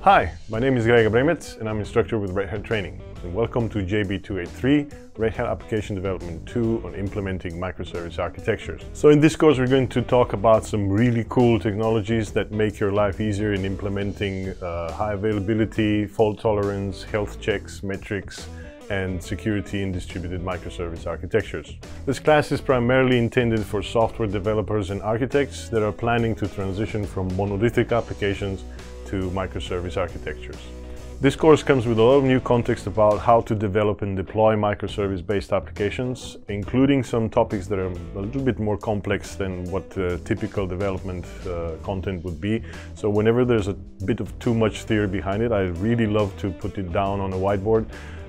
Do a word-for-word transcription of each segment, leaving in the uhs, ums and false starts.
Hi, my name is Grega Bremetz and I'm instructor with Red Hat Training. And welcome to J B two eighty-three, Red Hat Application Development two on implementing microservice architectures. So in this course we're going to talk about some really cool technologies that make your life easier in implementing uh, high availability, fault tolerance, health checks, metrics, and security in distributed microservice architectures. This class is primarily intended for software developers and architects that are planning to transition from monolithic applications to microservice architectures. This course comes with a lot of new context about how to develop and deploy microservice-based applications, including some topics that are a little bit more complex than what uh, typical development uh, content would be. So whenever there's a bit of too much theory behind it, I really love to put it down on a whiteboard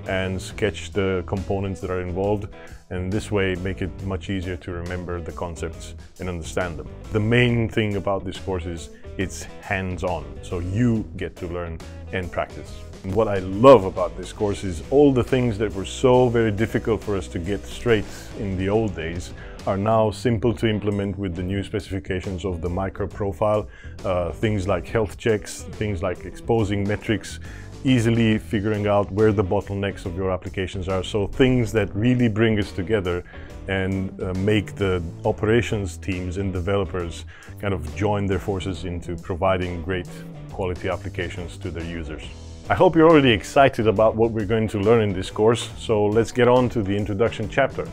and sketch the components that are involved, and this way make it much easier to remember the concepts and understand them. The main thing about this course is it's hands-on, so you get to learn and practice. And what I love about this course is all the things that were so very difficult for us to get straight in the old days are now simple to implement with the new specifications of the MicroProfile. Uh, things like health checks, things like exposing metrics, easily figuring out where the bottlenecks of your applications are. So things that really bring us together and uh, make the operations teams and developers kind of join their forces into providing great quality applications to their users. I hope you're already excited about what we're going to learn in this course, so let's get on to the introduction chapter.